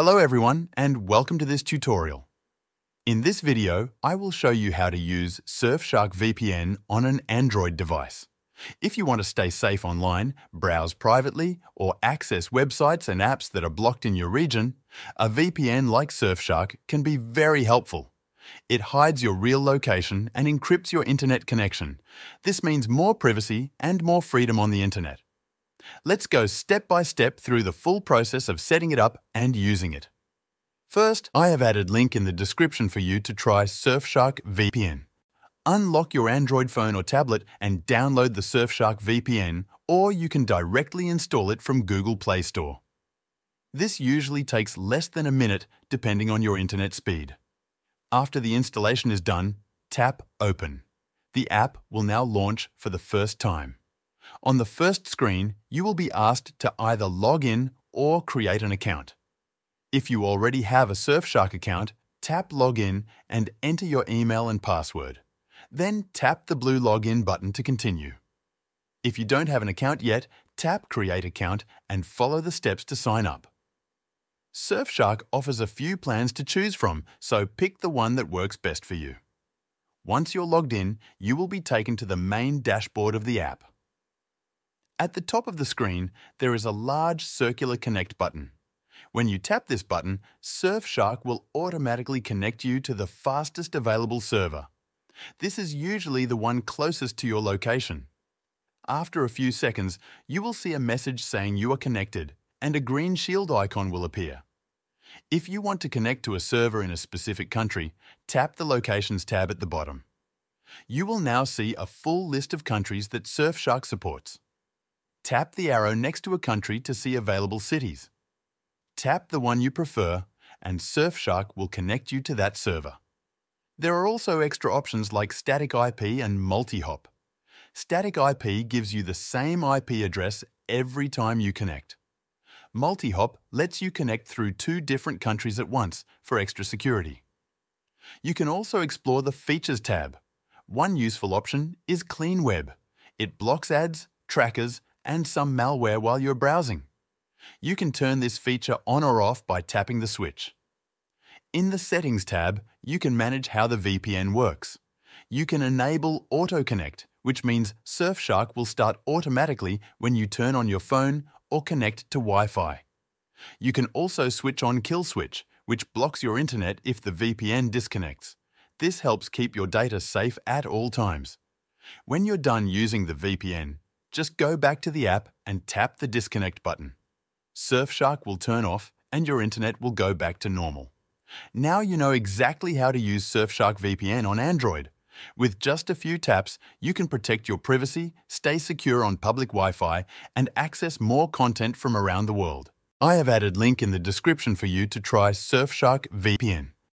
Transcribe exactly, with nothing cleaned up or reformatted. Hello everyone and welcome to this tutorial. In this video, I will show you how to use Surfshark V P N on an Android device. If you want to stay safe online, browse privately, or access websites and apps that are blocked in your region, a V P N like Surfshark can be very helpful. It hides your real location and encrypts your internet connection. This means more privacy and more freedom on the internet. Let's go step by step through the full process of setting it up and using it. First, I have added a link in the description for you to try Surfshark V P N. Unlock your Android phone or tablet and download the Surfshark V P N, or you can directly install it from Google Play Store. This usually takes less than a minute depending on your internet speed. After the installation is done, tap Open. The app will now launch for the first time. On the first screen, you will be asked to either log in or create an account. If you already have a Surfshark account, tap Login and enter your email and password. Then tap the blue Login button to continue. If you don't have an account yet, tap Create Account and follow the steps to sign up. Surfshark offers a few plans to choose from, so pick the one that works best for you. Once you're logged in, you will be taken to the main dashboard of the app. At the top of the screen, there is a large circular connect button. When you tap this button, Surfshark will automatically connect you to the fastest available server. This is usually the one closest to your location. After a few seconds, you will see a message saying you are connected, and a green shield icon will appear. If you want to connect to a server in a specific country, tap the Locations tab at the bottom. You will now see a full list of countries that Surfshark supports. Tap the arrow next to a country to see available cities. Tap the one you prefer and Surfshark will connect you to that server. There are also extra options like Static I P and Multi-Hop. Static I P gives you the same I P address every time you connect. Multi-Hop lets you connect through two different countries at once for extra security. You can also explore the Features tab. One useful option is CleanWeb. It blocks ads, trackers, and some malware while you're browsing. You can turn this feature on or off by tapping the switch. In the Settings tab, you can manage how the V P N works. You can enable auto-connect, which means Surfshark will start automatically when you turn on your phone or connect to Wi-Fi. You can also switch on Kill Switch, which blocks your internet if the V P N disconnects. This helps keep your data safe at all times. When you're done using the V P N, just go back to the app and tap the disconnect button. Surfshark will turn off and your internet will go back to normal. Now you know exactly how to use Surfshark V P N on Android. With just a few taps, you can protect your privacy, stay secure on public Wi-Fi, and access more content from around the world. I have added a link in the description for you to try Surfshark V P N.